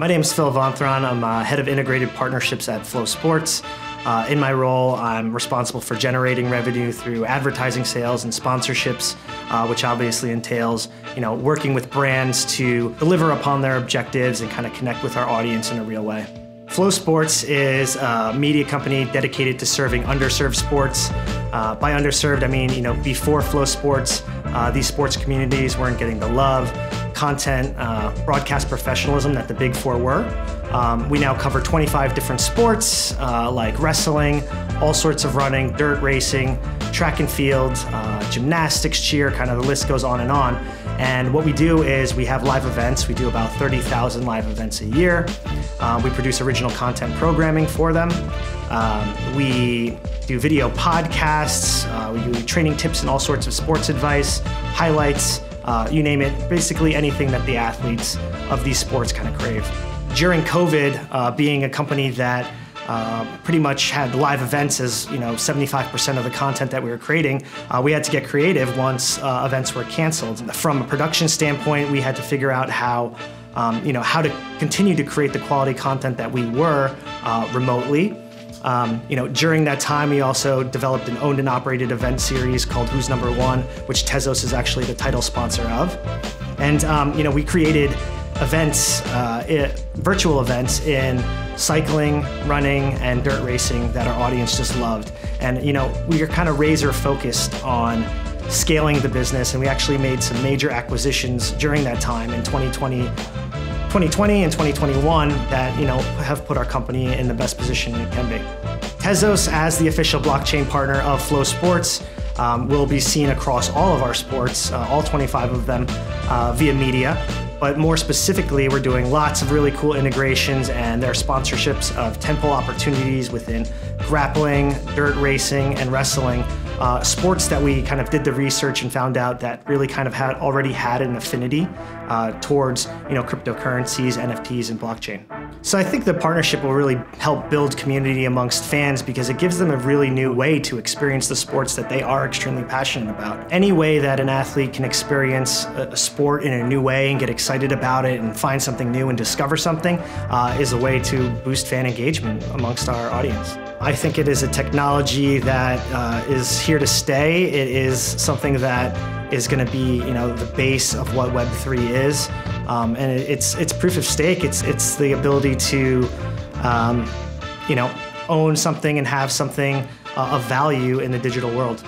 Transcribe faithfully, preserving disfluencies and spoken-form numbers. My name is Philip Vonthron. I'm uh, head of integrated partnerships at Flow Sports. Uh, in my role, I'm responsible for generating revenue through advertising sales and sponsorships, uh, which obviously entails, you know, working with brands to deliver upon their objectives and kind of connect with our audience in a real way. Flow Sports is a media company dedicated to serving underserved sports. Uh, by underserved, I mean, you know, before Flow Sports, uh, these sports communities weren't getting the love, content, uh, broadcast professionalism that the big four were. Um, we now cover twenty-five different sports, uh, like wrestling, all sorts of running, dirt racing, track and field, uh, gymnastics, cheer, kind of the list goes on and on. And what we do is we have live events. We do about thirty thousand live events a year. Uh, we produce original content programming for them. Um, we do video podcasts. Uh, we do training tips and all sorts of sports advice, highlights, uh, you name it, basically anything that the athletes of these sports kind of crave. During COVID, uh, being a company that uh, pretty much had live events as, you know, seventy-five percent of the content that we were creating, uh, we had to get creative once uh, events were canceled. From a production standpoint, we had to figure out how, um, you know, how to continue to create the quality content that we were uh, remotely. Um, you know, during that time, we also developed an owned and operated event series called Who's Number One, which Tezos is actually the title sponsor of. And, um, you know, we created events, uh, it, virtual events in cycling, running, and dirt racing that our audience just loved. And, you know, we are kind of razor focused on scaling the business, and we actually made some major acquisitions during that time in twenty twenty and twenty twenty-one that, you know, have put our company in the best position it can be. Tezos, as the official blockchain partner of Flow Sports, um, will be seen across all of our sports, uh, all twenty-five of them, uh, via media. But more specifically, we're doing lots of really cool integrations, and there are sponsorships of temple opportunities within grappling, dirt racing, and wrestling, uh, sports that we kind of did the research and found out that really kind of had already had an affinity uh, towards, you know, cryptocurrencies, N F Ts, and blockchain. So I think the partnership will really help build community amongst fans because it gives them a really new way to experience the sports that they are extremely passionate about. Any way that an athlete can experience a sport in a new way and get excited about it and find something new and discover something uh, is a way to boost fan engagement amongst our audience. I think it is a technology that uh, is here to stay. It is something that is going to be, you know, the base of what Web three is, um, and it's it's proof of stake. It's it's the ability to, um, you know, own something and have something uh, of value in the digital world.